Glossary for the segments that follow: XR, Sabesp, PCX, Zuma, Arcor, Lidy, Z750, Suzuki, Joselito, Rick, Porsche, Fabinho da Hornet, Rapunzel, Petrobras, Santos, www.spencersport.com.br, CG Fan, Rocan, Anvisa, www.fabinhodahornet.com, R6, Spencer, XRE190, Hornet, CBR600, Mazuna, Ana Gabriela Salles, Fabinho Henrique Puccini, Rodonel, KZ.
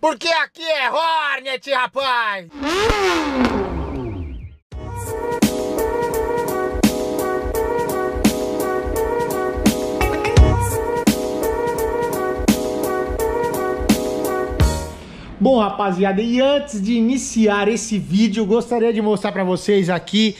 Porque aqui é Hornet, rapaz! Bom, rapaziada, e antes de iniciar esse vídeo, gostaria de mostrar pra vocês aqui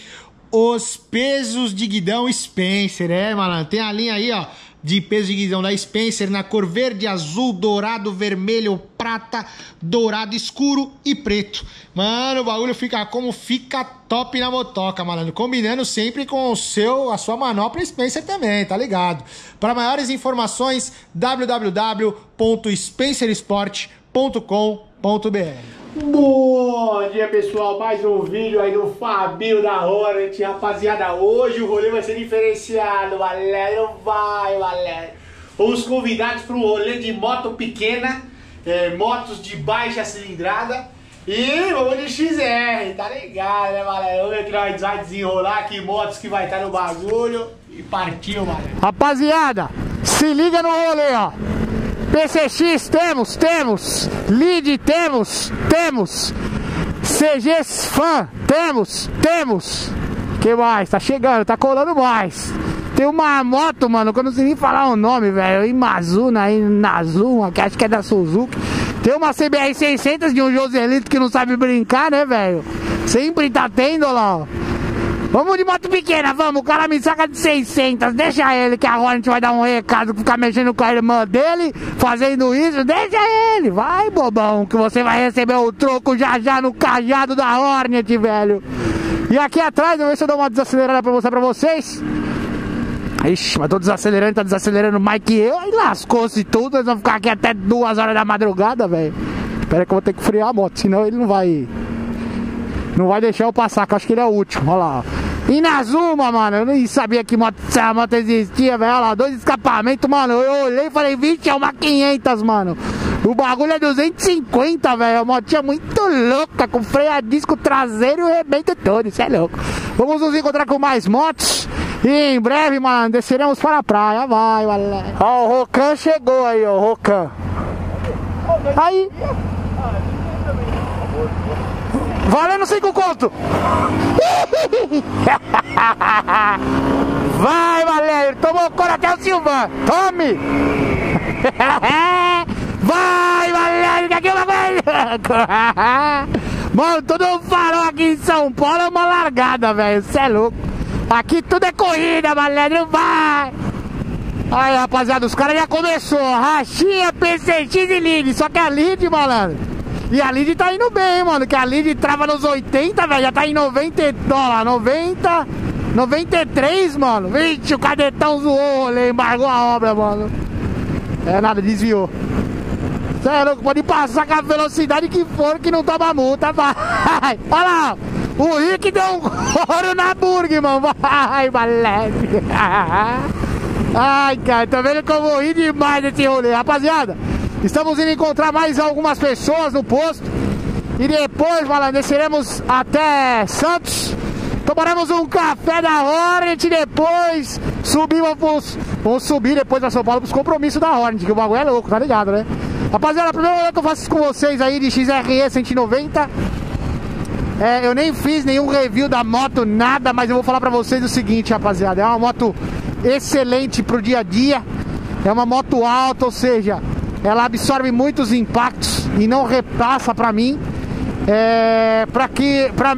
os pesos de guidão Spencer, é, malandro? Tem a linha aí, ó, de peso de guidão da Spencer na cor verde, azul, dourado, vermelho, prata, dourado escuro e preto. Mano, o bagulho fica como fica top na motoca, malandro. Combinando sempre com o seu, a sua manopla Spencer também, tá ligado? Para maiores informações, www.spencersport.com.br. Bom dia, pessoal, mais um vídeo aí do Fabinho da Hornet, rapaziada. Hoje o rolê vai ser diferenciado, valeu, vai, valeu. Fomos convidados para um rolê de moto pequena, motos de baixa cilindrada e vamos de XR, tá ligado, né, valeu? Vamos ver que nós vai desenrolar, que motos que vai estar no bagulho e partiu, valeu. Rapaziada, se liga no rolê, ó. PCX temos, Lidy temos, CG Fan temos, que mais? Tá chegando, tá colando mais. Tem uma moto, mano, que eu não sei nem falar o nome, velho, em Mazuna, na Zuma, que acho que é da Suzuki. Tem uma CBR600 de um Joselito que não sabe brincar, né, velho? Sempre tá tendo lá, ó. Vamos de moto pequena, vamos, o cara me saca de 600, deixa ele que agora a gente vai dar um recado, ficar mexendo com a irmã dele, fazendo isso, deixa ele, vai, bobão, que você vai receber o troco já já no cajado da Hornet, velho. E aqui atrás, eu vou ver se eu dou uma desacelerada pra mostrar pra vocês. Ixi, mas tô desacelerando, tá desacelerando mais que eu, aí lascou-se tudo, nós vamos ficar aqui até 2 horas da madrugada, velho. Espera que eu vou ter que frear a moto, senão ele não vai deixar eu passar, que eu acho que ele é o último, olha lá. E na Zuma, mano, eu nem sabia que essa moto existia, velho, olha lá, 2 escapamentos, mano, eu olhei e falei, vixe, é uma 500, mano. O bagulho é 250, velho, a motinha muito louca, com freio a disco traseiro e rebento todo, isso é louco. Vamos nos encontrar com mais motos e em breve, mano, desceremos para a praia, vai, galera. Ó, o Rocan chegou aí, ó, o Rocan. Aí... valendo 5 conto! Vai, Valério! Tomou cor até o Silvan! Tome! Vai, Valério! Que aqui é uma coisa! Mano, todo um farol aqui em São Paulo é uma largada, velho! Cê é louco! Aqui tudo é corrida, Valério! Vai! Aí, rapaziada, os caras já começou! Rachinha, PCX e Lidy! Só que a Lidy, malandro! E a Lidy tá indo bem, mano, que a Lidy trava nos 80, velho, já tá em 90 dólares, 90, 93, mano. Vixe, o cadetão zoou, ele embargou a obra, mano. É nada, desviou. Sério, pode passar com a velocidade que for, que não toma multa, vai. Olha lá, o Rick deu um couro na burg, mano, vai, moleque. Ai, cara, tô vendo que eu vou rir demais desse rolê, rapaziada. Estamos indo encontrar mais algumas pessoas no posto e depois, malandro, desceremos até Santos, tomaremos um café da Hornet e depois subimos vamos subir depois da São Paulo pros compromissos da Hornet, que o bagulho é louco, tá ligado, né? Rapaziada, a primeira coisa que eu faço isso com vocês aí de XRE190, eu nem fiz nenhum review da moto, nada, mas eu vou falar pra vocês o seguinte, rapaziada, é uma moto excelente pro dia a dia, é uma moto alta, ou seja... ela absorve muitos impactos e não repassa pra mim,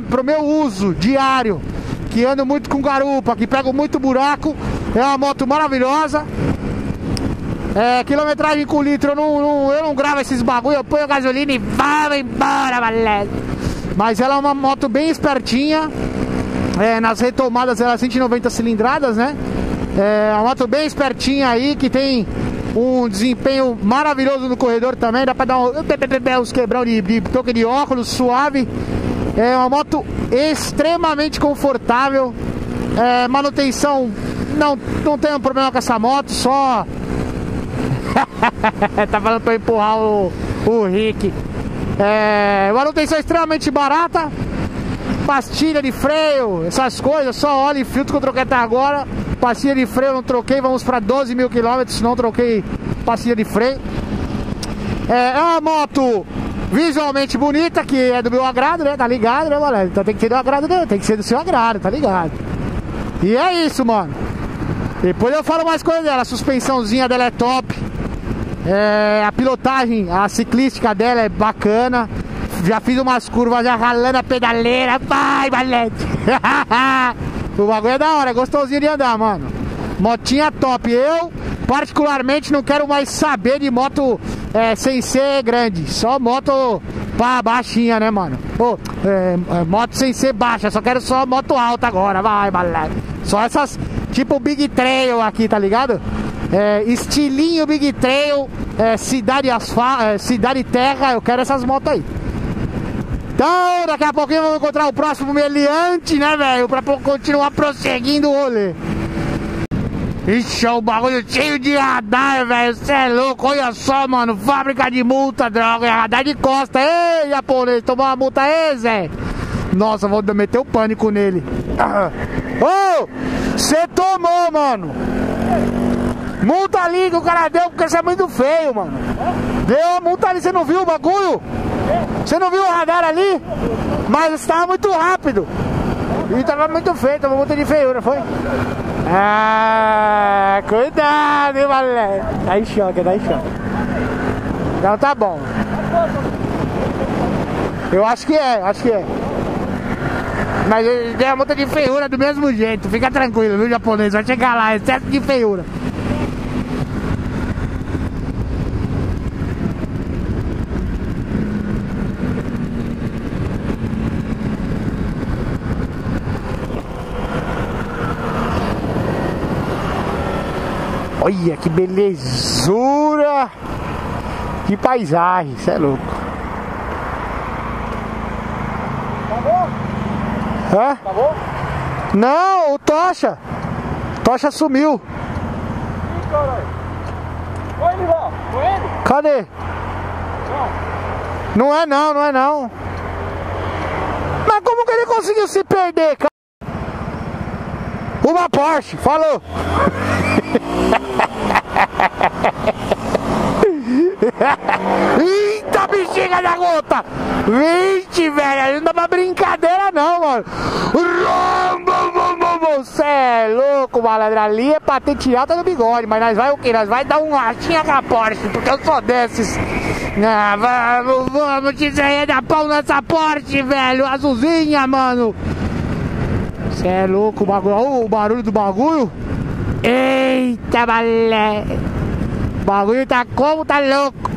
pro meu uso diário, que ando muito com garupa, que pego muito buraco, é uma moto maravilhosa, quilometragem com litro, eu não gravo esses bagulho, eu ponho gasolina e vamos embora, valeu. Mas ela é uma moto bem espertinha, nas retomadas ela é 190 cilindradas, né, é uma moto bem espertinha aí, que tem... um desempenho maravilhoso no corredor também, dá pra dar uns quebrão de toque de óculos, suave. É uma moto extremamente confortável, manutenção, não tenho problema com essa moto, só... tá falando pra eu empurrar o Rick. Manutenção extremamente barata, pastilha de freio, essas coisas, só óleo e filtro que eu troquei até agora. Pastilha de freio não troquei, vamos para 12 mil quilômetros, não troquei pastilha de freio. É uma moto visualmente bonita, que é do meu agrado, né? Tá ligado, né, mano? Então tem que ser do agrado dele, tem que ser do seu agrado, tá ligado? E é isso, mano. Depois eu falo mais coisa dela. A suspensãozinha dela é top, a pilotagem, a ciclística dela é bacana. Já fiz umas curvas, já ralando a pedaleira. Vai, valente! O bagulho é da hora, é gostosinho de andar, mano. Motinha top. Eu, particularmente, não quero mais saber de moto sem ser grande. Só moto pá, baixinha, né, mano? Pô, moto sem ser baixa. Só quero só moto alta agora. Vai, valente! Só essas, tipo Big Trail aqui, tá ligado? Estilinho Big Trail, cidade terra. Eu quero essas motos aí. Então, daqui a pouquinho vamos encontrar o próximo meliante, né, velho? Pra continuar prosseguindo o rolê. Ixi, é um bagulho cheio de radar, velho. Cê é louco, olha só, mano. Fábrica de multa, droga. É radar de costa. Ei, japonês, tomou uma multa aí, Zé. Nossa, vou meter o pânico nele. Ô, cê tomou, mano. Multa ali que o cara deu, porque você é muito feio, mano. Deu a multa ali, você não viu o bagulho? Você não viu o radar ali? Mas estava muito rápido. E estava muito feio, estava muito de feiura, foi? Ah, cuidado, hein, valé. Tá em choque, tá em choque. Então tá bom. Eu acho que é, Mas ele deu a multa de feiura do mesmo jeito. Fica tranquilo, viu, japonês? Vai chegar lá, excesso de feiura. Olha que belezura, que paisagem, cê é louco. Acabou? Hã? Acabou? Não, o Tocha. Tocha sumiu. Ih, caralho. Foi ele, Val? Foi ele? Cadê? Não. Não é não, não é não. Mas como que ele conseguiu se perder, cara? Uma Porsche, falou. Eita, bexiga da gota! Vixe, velho, não dá pra brincadeira não, mano. Você é louco, malandro. Ali é patente alta no bigode. Mas nós vai o quê? Nós vai dar um latinha com a Porsche, porque eu sou desses. Ah, vamos dizer, dar pau nessa Porsche, velho. Azulzinha, mano. Você é louco, o bagulho. Olha o barulho do bagulho. Eita, balé! O bagulho tá como? Tá louco!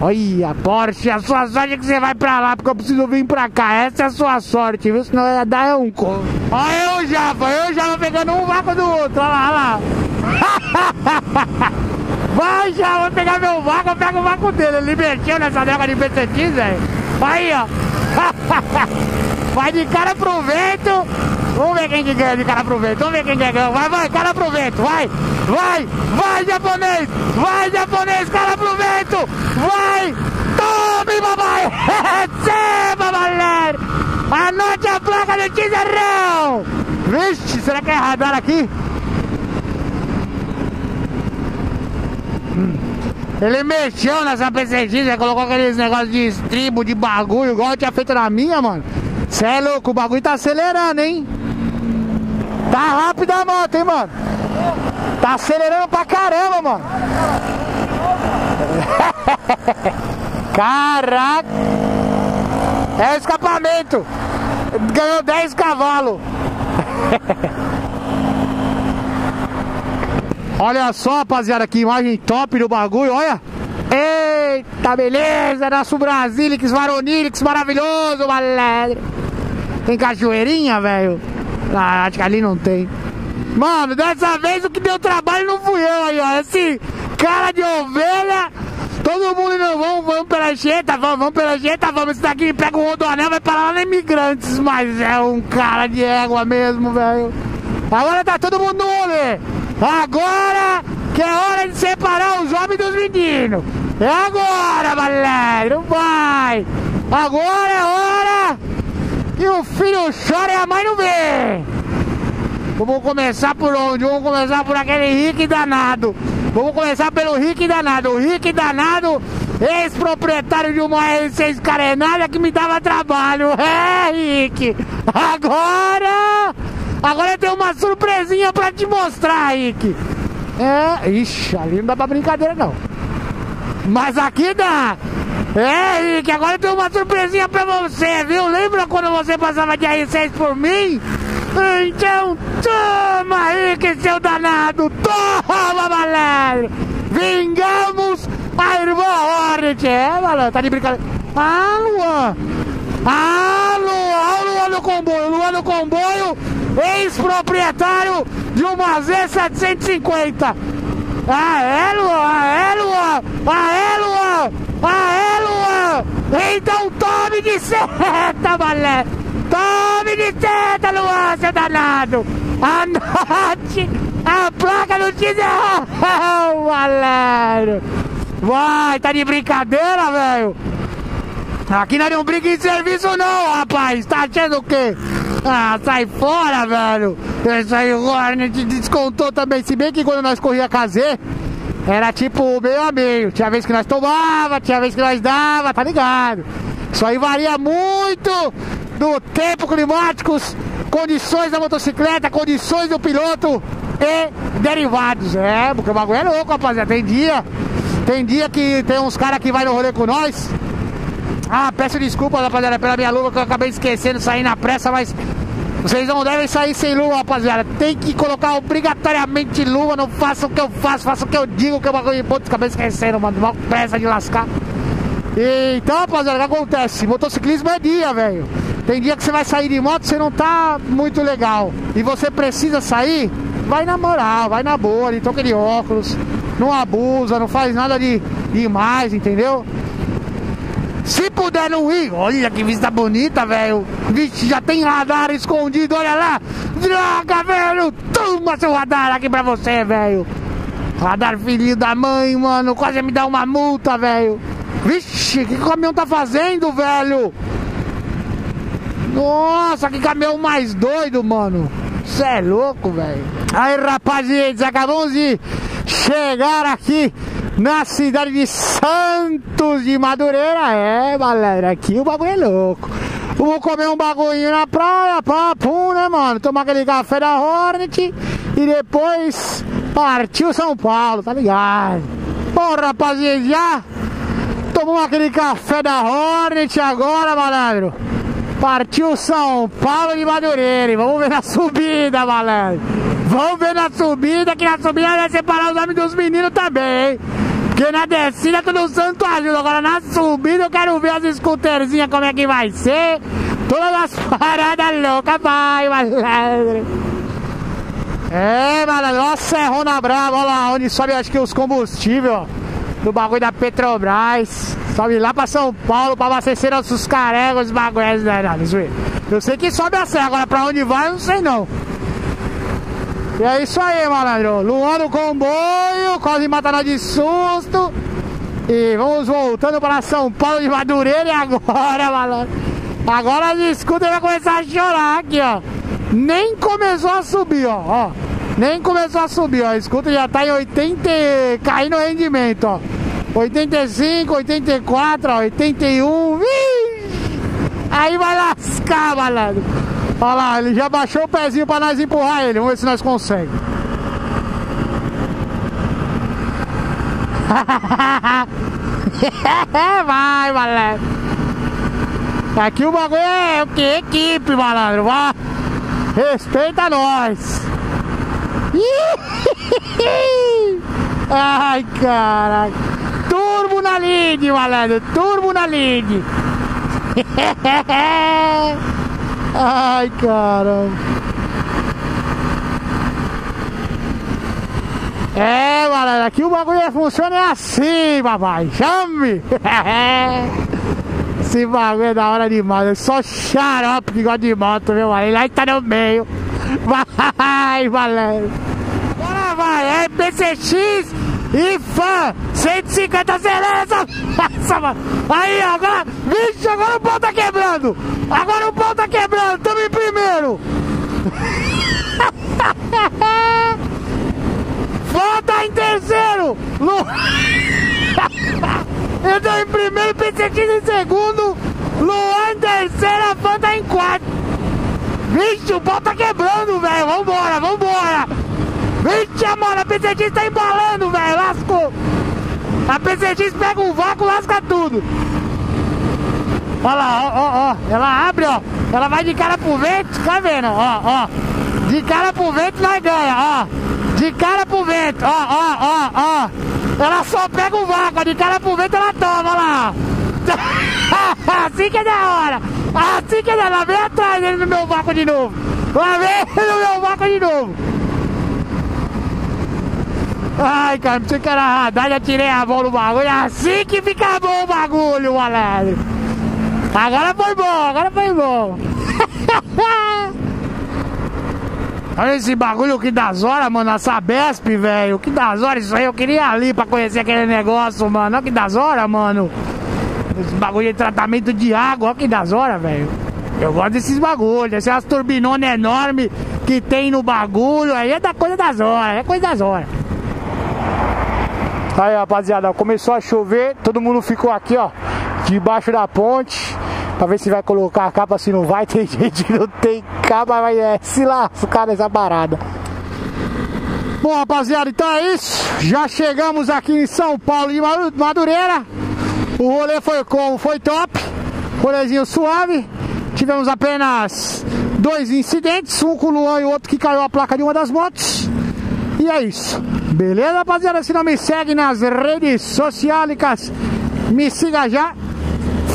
Olha, Porsche, a sua sorte é que você vai pra lá, porque eu preciso vir pra cá. Essa é a sua sorte, viu? Senão ia dar um co. Olha eu já vou pegando um vácuo do outro. Olha lá, olha lá. Vai, já vou pegar meu vácuo, eu pego o vácuo dele. Ele mexeu nessa droga de PCX, velho. Aí, ó. Vai de cara pro vento. Vamos ver quem que ganha de cara pro vento. Vamos ver quem que ganha. Vai, vai, cara pro vento. Vai, vai, vai, japonês. Vai, japonês, cara pro vento. Vai, tome, babai. Receba, valero. Anote a placa do tizerão. Vixe, será que é radar aqui? Ele mexeu nessa PCX, já colocou aqueles negócios de estribo, de bagulho, igual eu tinha feito na minha, mano. Cê é louco, o bagulho tá acelerando, hein? Tá rápido a moto, hein, mano? Tá acelerando pra caramba, mano. Caraca! É o escapamento. Ganhou 10 cavalos. Olha só, rapaziada, que imagem top do bagulho, olha. Eita, beleza, nosso Brasilix, Varonilix, maravilhoso, maledre. Tem cachoeirinha, velho? Ah, acho que ali não tem. Mano, dessa vez o que deu trabalho não fui eu aí, ó. Esse cara de ovelha. Todo mundo não, vamos pela jeta, vamos pela jeta, vamos. Esse daqui pega o Rodonel, vai parar lá na Imigrantes. Mas é um cara de égua mesmo, velho. Agora tá todo mundo no rolê. Agora que é hora de separar os homens dos meninos. É agora, malandro, vai. Agora é hora. E o filho chora e a mãe não vê. Vamos começar por onde? Vamos começar por aquele Rick danado. Vamos começar pelo Rick danado. O Rick danado ex-proprietário de uma R6 carenada que me dava trabalho. É, Rick. Agora eu tenho uma surpresinha pra te mostrar, Rick. É, ixi, ali não dá pra brincadeira, não. Mas aqui dá. É, Rick, agora eu tenho uma surpresinha pra você, viu? Lembra quando você passava de R6 por mim? Então, toma, Rick, seu danado. Toma, malandro. Vingamos a irmã Hornet. É, malandro, tá de brincadeira. Ah, Luan. Ah, Luan. Luan no comboio. Luan no comboio. Ex-proprietário de uma Z750. Ah, é, Luan? Ah, é, Luan? Ah, é, Luan? Ah, é, Luan? Então tome de seta, balé! Tome de seta, Luan, seu danado! Anote a placa do Tizão, balé! Vai, tá de brincadeira, velho? Aqui não brinca em serviço, não, rapaz! Tá achando o quê? Ah, sai fora, velho. Isso aí, o Hornet descontou também. Se bem que quando nós corria KZ, era tipo meio a meio. Tinha vez que nós tomava, tinha vez que nós dava, tá ligado? Isso aí varia muito do tempo climático, condições da motocicleta, condições do piloto e derivados. É, porque o bagulho é louco, rapaziada. Tem dia que tem uns caras que vai no rolê com nós. Ah, peço desculpas, rapaziada, pela minha luva que eu acabei esquecendo, sair na pressa, mas vocês não devem sair sem luva, rapaziada. Tem que colocar obrigatoriamente luva, não faça o que eu faço, faça o que eu digo, que eu acabei esquecendo, mano, mal pressa de lascar. E, então, rapaziada, o que acontece? Motociclismo é dia, velho. Tem dia que você vai sair de moto, você não tá muito legal. E você precisa sair, vai na moral, vai na boa, ali, troca de óculos, não abusa, não faz nada de mais, entendeu? Se puder não ir, olha que vista bonita, velho. Vixe, já tem radar escondido, olha lá. Droga, velho, toma seu radar aqui pra você, velho. Radar filho da mãe, mano, quase me dá uma multa, velho. Vixe, o que o caminhão tá fazendo, velho? Nossa, que caminhão mais doido, mano. Cê é louco, velho. Aí, rapaziada, acabamos de chegar aqui na cidade de Santos de Madureira. É, galera, aqui o bagulho é louco. Vou comer um bagulhinho na praia, papo, né, mano? Tomar aquele café da Hornet e depois partiu São Paulo, tá ligado? Bom, rapaziada, já tomou aquele café da Hornet agora, malandro. Partiu São Paulo de Madureira e vamos ver na subida, malandro. Vamos ver na subida, que na subida vai separar os homens dos meninos também, hein? Porque na descida todo santo ajuda. Agora na subida eu quero ver as scooterzinhas como é que vai ser. Todas as paradas loucas, vai, malandro. É, malandro, ó, Serrona Brava, olha lá onde sobe, acho que os combustíveis, ó, do bagulho da Petrobras. Sobe lá pra São Paulo pra abastecer nossos carregos, os bagulhos, né, eu sei que sobe a serra, agora pra onde vai eu não sei não. E é isso aí, malandro. Luan no comboio, quase mata nós de susto. E vamos voltando para São Paulo de Madureira. E agora, malandro, agora as scooters vai começar a chorar aqui, ó. Nem começou a subir, ó. Nem começou a subir, ó. A scooter já tá em 80, caindo o rendimento, ó. 85, 84, ó. 81. Aí vai lascar, malandro. Olha lá, ele já baixou o pezinho pra nós empurrar ele. Vamos ver se nós conseguimos. Vai, malandro. Aqui o bagulho é o que? Equipe, malandro. Vai. Respeita nós. Ai, caralho. Turbo na Lidy, malandro. Turbo na Lidy. Ai, caramba. É, galera, aqui o bagulho funciona assim, papai. Chame! Esse bagulho é da hora demais. É só xarope que gosta de moto, meu marido. Lá tá no meio. Vai, valeu. Agora vai, é PCX e Fan 150 Cereza. Aí, agora, vixe, agora o pau tá quebrando. Agora o pau tá quebrando, tamo em primeiro. Volta em terceiro. Eu tô em primeiro, PCX em segundo, Luan em terceira, Fanta em quarto. Vixe, o pau tá quebrando, velho. Vambora, vambora. Vixe, amor, a PCX tá embalando, velho. Lascou. A PCX pega um vácuo, lasca tudo. Olha lá, ó, ó, ó. Ela abre, ó. Ela vai de cara pro vento, tá vendo? Ó, ó. De cara pro vento, nós ganha, ó. De cara pro vento, ó, ó, ó, ó. Ela só pega o vácuo, de cara pro vento ela toma, lá. Assim que é da hora. Assim que é da hora. Lá vem atrás dele no meu vácuo de novo. Lá vem no meu vácuo de novo. Ai, cara, não sei o que era radar, já tirei a mão no bagulho. Assim que fica bom o bagulho, malandro. Agora foi bom, agora foi bom. Olha esse bagulho, que das horas, mano, a Sabesp, velho. Que das horas isso aí, eu queria ir ali pra conhecer aquele negócio, mano. Olha que das horas, mano. Esse bagulho de tratamento de água, olha que das horas, velho. Eu gosto desses bagulhos, essas turbinonas enormes que tem no bagulho. Aí é da coisa das horas, é coisa das horas. Aí, rapaziada, começou a chover, todo mundo ficou aqui, ó, debaixo da ponte, pra ver se vai colocar a capa, se não vai. Tem gente que não tem capa, mas é se lascar nessa parada. Bom, rapaziada, então é isso. Já chegamos aqui em São Paulo de Madureira. O rolê foi como? Foi top. Rolezinho suave. Tivemos apenas dois incidentes, um com o Luan e o outro que caiu a placa de uma das motos. E é isso. Beleza, rapaziada? Se não me segue nas redes sociais, me siga já.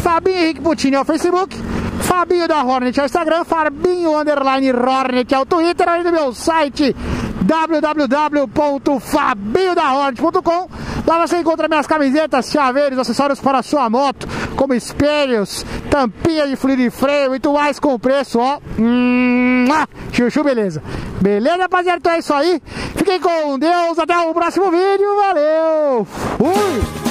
Fabinho Henrique Puccini é o Facebook, Fabinho da Hornet é o Instagram, Fabinho _ Hornet é o Twitter, além do meu site www.fabinhodahornet.com. Lá você encontra minhas camisetas, chaveiros, acessórios para a sua moto, como espelhos, tampinha de fluido de freio, muito mais com preço, ó. Chuchu, beleza? Beleza, rapaziada? Então é isso aí. Fiquem com Deus, até o próximo vídeo. Valeu! Fui!